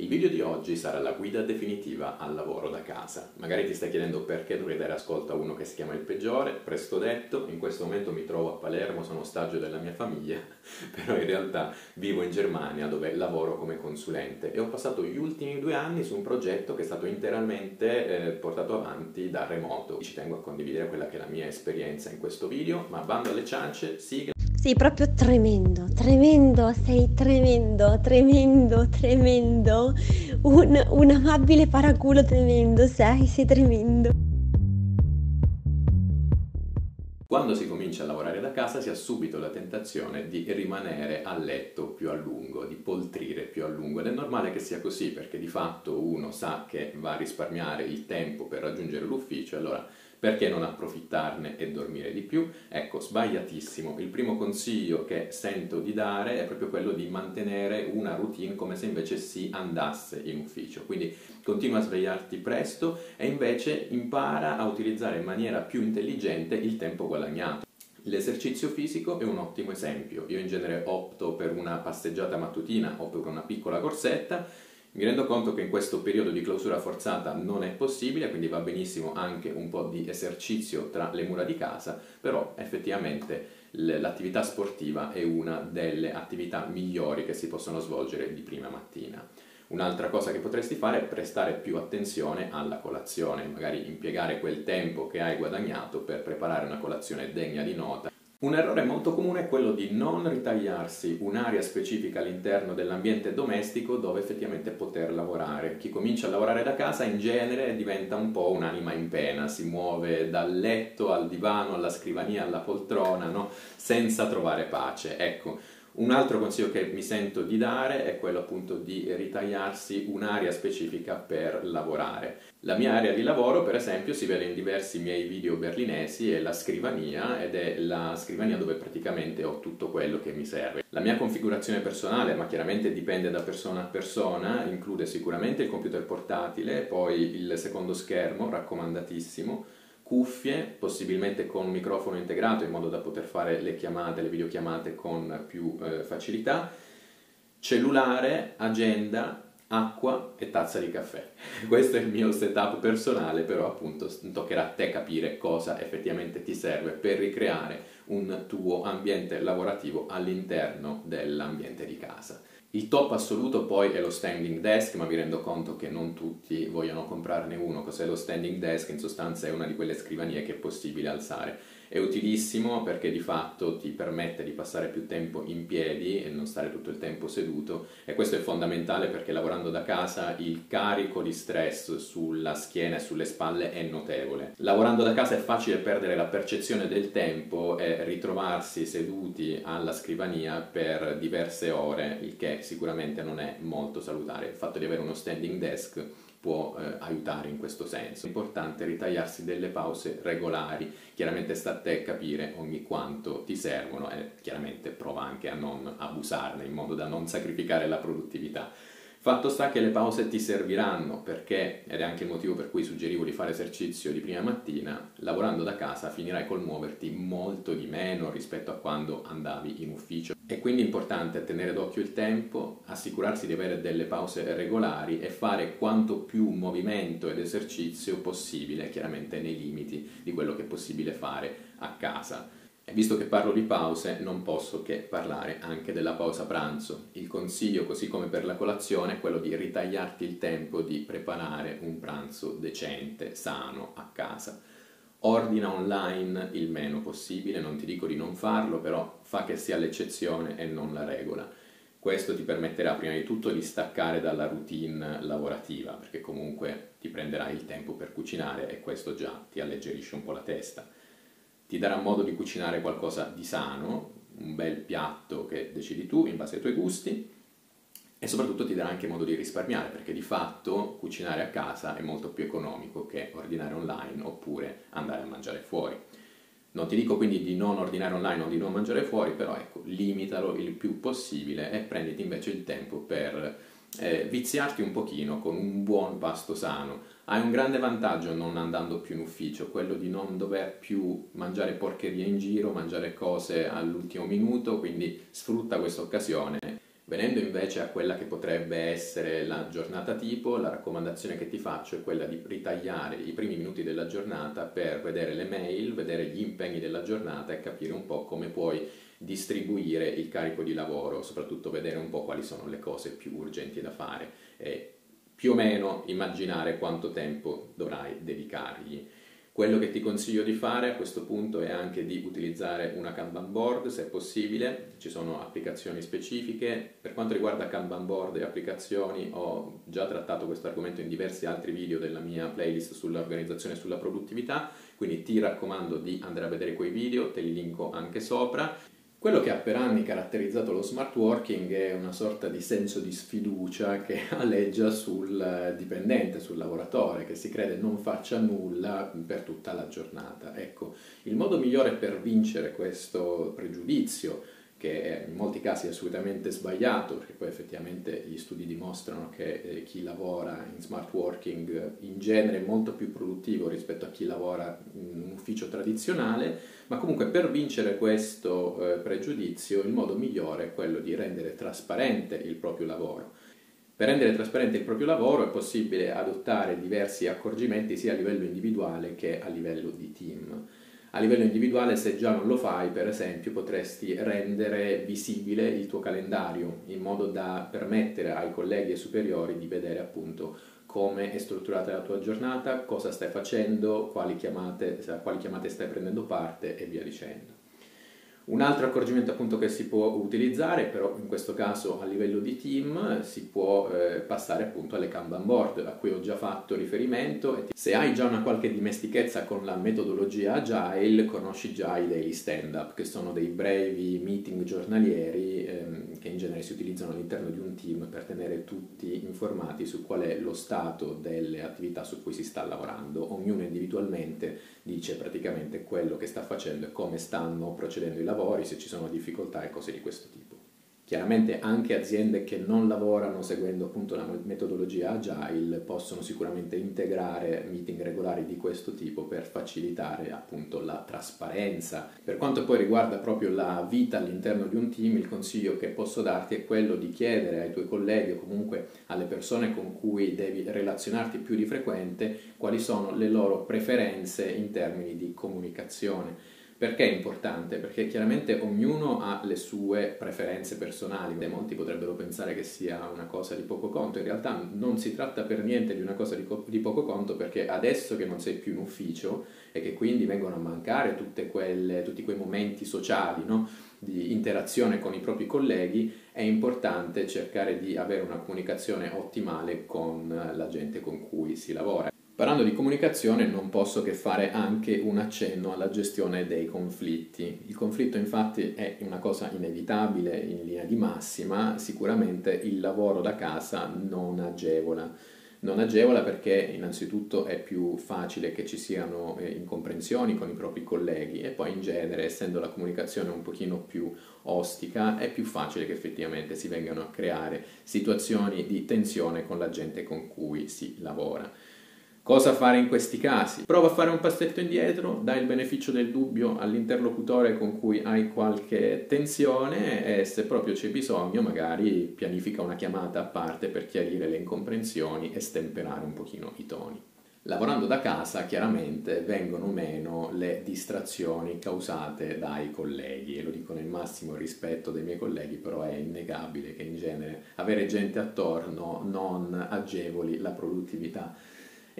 Il video di oggi sarà la guida definitiva al lavoro da casa. Magari ti stai chiedendo perché dovrei dare ascolto a uno che si chiama Il Peggiore. Presto detto, in questo momento mi trovo a Palermo, sono ostaggio della mia famiglia, però in realtà vivo in Germania dove lavoro come consulente e ho passato gli ultimi 2 anni su un progetto che è stato interamente portato avanti da remoto. Ci tengo a condividere quella che è la mia esperienza in questo video, ma bando alle ciance, sigla. Sei proprio tremendo, sei tremendo, un amabile paraculo tremendo, sei tremendo. Quando si comincia a lavorare da casa si ha subito la tentazione di rimanere a letto più a lungo, di poltrire più a lungo, ed è normale che sia così perché di fatto uno sa che va a risparmiare il tempo per raggiungere l'ufficio, allora perché non approfittarne e dormire di più? Ecco, sbagliatissimo. Il primo consiglio che sento di dare è proprio quello di mantenere una routine come se invece si andasse in ufficio. Quindi continua a svegliarti presto e invece impara a utilizzare in maniera più intelligente il tempo guadagnato. L'esercizio fisico è un ottimo esempio. Io in genere opto per una passeggiata mattutina o per una piccola corsetta. Mi rendo conto che in questo periodo di clausura forzata non è possibile, quindi va benissimo anche un po' di esercizio tra le mura di casa, però effettivamente l'attività sportiva è una delle attività migliori che si possono svolgere di prima mattina. Un'altra cosa che potresti fare è prestare più attenzione alla colazione, magari impiegare quel tempo che hai guadagnato per preparare una colazione degna di nota. Un errore molto comune è quello di non ritagliarsi un'area specifica all'interno dell'ambiente domestico dove effettivamente poter lavorare. Chi comincia a lavorare da casa in genere diventa un po' un'anima in pena, si muove dal letto al divano, alla scrivania, alla poltrona, no? Senza trovare pace. Ecco, un altro consiglio che mi sento di dare è quello appunto di ritagliarsi un'area specifica per lavorare. La mia area di lavoro, per esempio, si vede in diversi miei video berlinesi, è la scrivania, ed è la scrivania dove praticamente ho tutto quello che mi serve. La mia configurazione personale, ma chiaramente dipende da persona a persona, include sicuramente il computer portatile, poi il secondo schermo, raccomandatissimo, cuffie, possibilmente con un microfono integrato in modo da poter fare le chiamate, le videochiamate con più facilità, cellulare, agenda, acqua e tazza di caffè. Questo è il mio setup personale, però appunto toccherà a te capire cosa effettivamente ti serve per ricreare un tuo ambiente lavorativo all'interno dell'ambiente di casa. Il top assoluto poi è lo standing desk, ma mi rendo conto che non tutti vogliono comprarne uno. Cos'è lo standing desk? In sostanza è una di quelle scrivanie che è possibile alzare. È utilissimo perché di fatto ti permette di passare più tempo in piedi e non stare tutto il tempo seduto, e questo è fondamentale perché lavorando da casa il carico di stress sulla schiena e sulle spalle è notevole. Lavorando da casa è facile perdere la percezione del tempo e ritrovarsi seduti alla scrivania per diverse ore, il che sicuramente non è molto salutare. Il fatto di avere uno standing desk può aiutare in questo senso. È importante ritagliarsi delle pause regolari, chiaramente sta a te capire ogni quanto ti servono e chiaramente prova anche a non abusarne in modo da non sacrificare la produttività. Fatto sta che le pause ti serviranno perché, ed è anche il motivo per cui suggerivo di fare esercizio di prima mattina, lavorando da casa finirai col muoverti molto di meno rispetto a quando andavi in ufficio. È quindi importante tenere d'occhio il tempo, assicurarsi di avere delle pause regolari e fare quanto più movimento ed esercizio possibile, chiaramente nei limiti di quello che è possibile fare a casa. E visto che parlo di pause, non posso che parlare anche della pausa pranzo. Il consiglio, così come per la colazione, è quello di ritagliarti il tempo di preparare un pranzo decente, sano, a casa. Ordina online il meno possibile, non ti dico di non farlo, però fa che sia l'eccezione e non la regola. Questo ti permetterà prima di tutto di staccare dalla routine lavorativa, perché comunque ti prenderai il tempo per cucinare e questo già ti alleggerisce un po' la testa. Ti darà modo di cucinare qualcosa di sano, un bel piatto che decidi tu in base ai tuoi gusti, e soprattutto ti darà anche modo di risparmiare, perché di fatto cucinare a casa è molto più economico che ordinare online oppure andare a mangiare fuori. Non ti dico quindi di non ordinare online o di non mangiare fuori, però ecco, limitalo il più possibile e prenditi invece il tempo per viziarti un pochino con un buon pasto sano. Hai un grande vantaggio non andando più in ufficio, quello di non dover più mangiare porcherie in giro, mangiare cose all'ultimo minuto, quindi sfrutta questa occasione Venendo invece a quella che potrebbe essere la giornata tipo, la raccomandazione che ti faccio è quella di ritagliare i primi minuti della giornata per vedere le mail, vedere gli impegni della giornata e capire un po' come puoi distribuire il carico di lavoro, soprattutto vedere un po' quali sono le cose più urgenti da fare e più o meno immaginare quanto tempo dovrai dedicargli. Quello che ti consiglio di fare a questo punto è anche di utilizzare una Kanban board se è possibile, ci sono applicazioni specifiche. Per quanto riguarda Kanban board e applicazioni ho già trattato questo argomento in diversi altri video della mia playlist sull'organizzazione e sulla produttività, quindi ti raccomando di andare a vedere quei video, te li linko anche sopra. Quello che ha per anni caratterizzato lo smart working è una sorta di senso di sfiducia che aleggia sul dipendente, sul lavoratore, che si crede non faccia nulla per tutta la giornata. Ecco, il modo migliore per vincere questo pregiudizio, che in molti casi è assolutamente sbagliato, perché poi effettivamente gli studi dimostrano che chi lavora in smart working in genere è molto più produttivo rispetto a chi lavora in un ufficio tradizionale, ma comunque per vincere questo pregiudizio il modo migliore è quello di rendere trasparente il proprio lavoro. Per rendere trasparente il proprio lavoro è possibile adottare diversi accorgimenti sia a livello individuale che a livello di team. A livello individuale, se già non lo fai, per esempio, potresti rendere visibile il tuo calendario in modo da permettere ai colleghi e superiori di vedere appunto come è strutturata la tua giornata, cosa stai facendo, a quali chiamate stai prendendo parte e via dicendo. Un altro accorgimento appunto che si può utilizzare, però in questo caso a livello di team, si può passare appunto alle Kanban board a cui ho già fatto riferimento. Se hai già una qualche dimestichezza con la metodologia Agile, conosci già i daily stand up, che sono dei brevi meeting giornalieri che in genere si utilizzano all'interno di un team per tenere tutti informati su qual è lo stato delle attività su cui si sta lavorando. Ognuno individualmente dice praticamente quello che sta facendo e come stanno procedendo i lavori, se ci sono difficoltà e cose di questo tipo. Chiaramente anche aziende che non lavorano seguendo appunto la metodologia Agile possono sicuramente integrare meeting regolari di questo tipo per facilitare appunto la trasparenza. Per quanto poi riguarda proprio la vita all'interno di un team, il consiglio che posso darti è quello di chiedere ai tuoi colleghi o comunque alle persone con cui devi relazionarti più di frequente quali sono le loro preferenze in termini di comunicazione. Perché è importante? Perché chiaramente ognuno ha le sue preferenze personali, molti potrebbero pensare che sia una cosa di poco conto, in realtà non si tratta per niente di una cosa di poco conto, perché adesso che non sei più in ufficio e che quindi vengono a mancare tutti quei momenti sociali, no? Di interazione con i propri colleghi, è importante cercare di avere una comunicazione ottimale con la gente con cui si lavora. Parlando di comunicazione non posso che fare anche un accenno alla gestione dei conflitti. Il conflitto infatti è una cosa inevitabile in linea di massima, sicuramente il lavoro da casa non agevola. Non agevola perché innanzitutto è più facile che ci siano incomprensioni con i propri colleghi e poi in genere, essendo la comunicazione un pochino più ostica, è più facile che effettivamente si vengano a creare situazioni di tensione con la gente con cui si lavora. Cosa fare in questi casi? Prova a fare un passetto indietro, dai il beneficio del dubbio all'interlocutore con cui hai qualche tensione e se proprio c'è bisogno magari pianifica una chiamata a parte per chiarire le incomprensioni e stemperare un pochino i toni. Lavorando da casa chiaramente vengono meno le distrazioni causate dai colleghi e lo dico nel massimo rispetto dei miei colleghi, però è innegabile che in genere avere gente attorno non agevoli la produttività.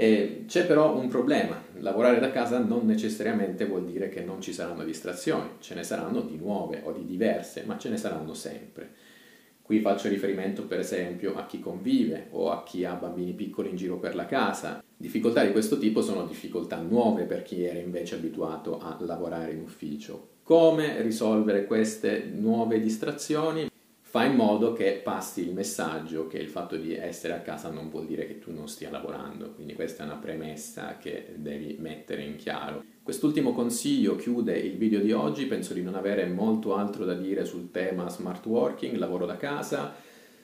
C'è però un problema, lavorare da casa non necessariamente vuol dire che non ci saranno distrazioni, ce ne saranno di nuove o di diverse, ma ce ne saranno sempre. Qui faccio riferimento per esempio a chi convive o a chi ha bambini piccoli in giro per la casa. Difficoltà di questo tipo sono difficoltà nuove per chi era invece abituato a lavorare in ufficio. Come risolvere queste nuove distrazioni? Fa in modo che passi il messaggio che il fatto di essere a casa non vuol dire che tu non stia lavorando, quindi questa è una premessa che devi mettere in chiaro. Quest'ultimo consiglio chiude il video di oggi, penso di non avere molto altro da dire sul tema smart working, lavoro da casa.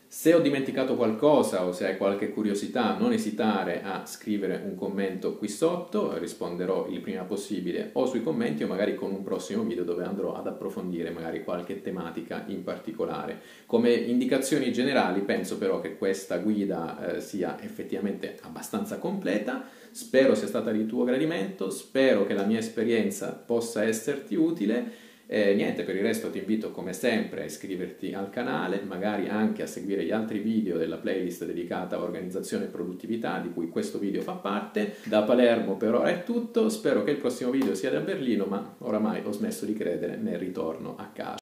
Se ho dimenticato qualcosa o se hai qualche curiosità, non esitare a scrivere un commento qui sotto, risponderò il prima possibile o sui commenti o magari con un prossimo video dove andrò ad approfondire magari qualche tematica in particolare. Come indicazioni generali penso però che questa guida sia effettivamente abbastanza completa, spero sia stata di tuo gradimento, spero che la mia esperienza possa esserti utile. Niente, per il resto ti invito come sempre a iscriverti al canale, magari anche a seguire gli altri video della playlist dedicata a organizzazione e produttività di cui questo video fa parte. Da Palermo per ora è tutto, spero che il prossimo video sia da Berlino, ma oramai ho smesso di credere nel ritorno a casa.